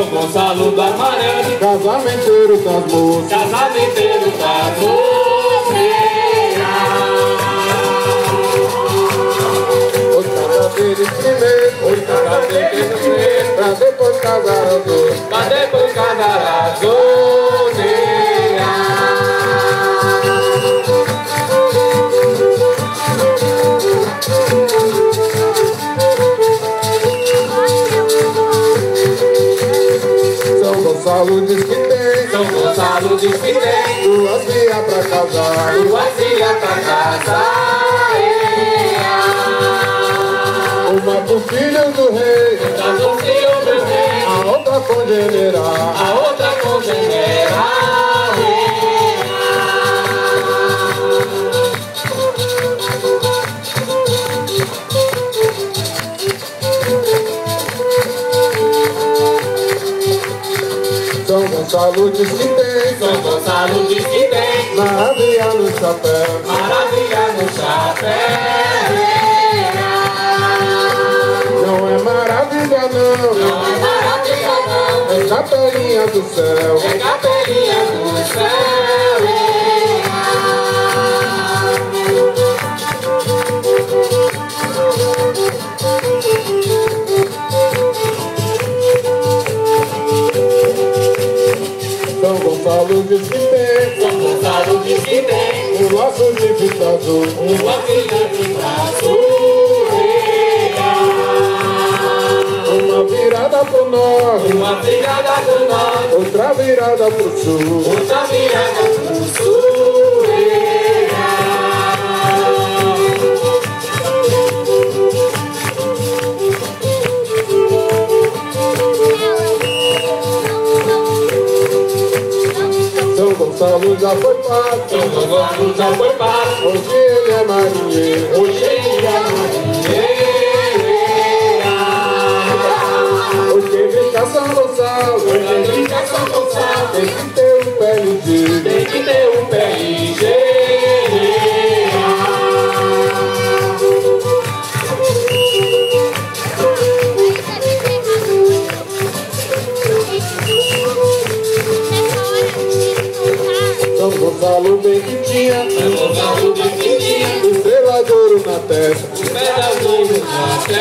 São Gonçalo das Marés, casamenteiro das moças, casamenteiro das moças. Oito casameiros primeiro, pra depois casar as dois, pra depois casar as São Gonçalo diz que tem duas filhas pra casar ea. Uma por filho do rei, a outra congenerar São Gonçalo diz que tem Maravilha no chapéu Não é maravilha não É capelinha do céu, São Gonçalo diz que tem um laço de fita azul Uma virada pro norte Outra virada pro sul São Gonçalo já foi pago Hoje ele é marinheiro Hoje ele tá São Gonçalo Tem que ter um pé ligeiro São Gonçalo bem que tinha, o pé na testa.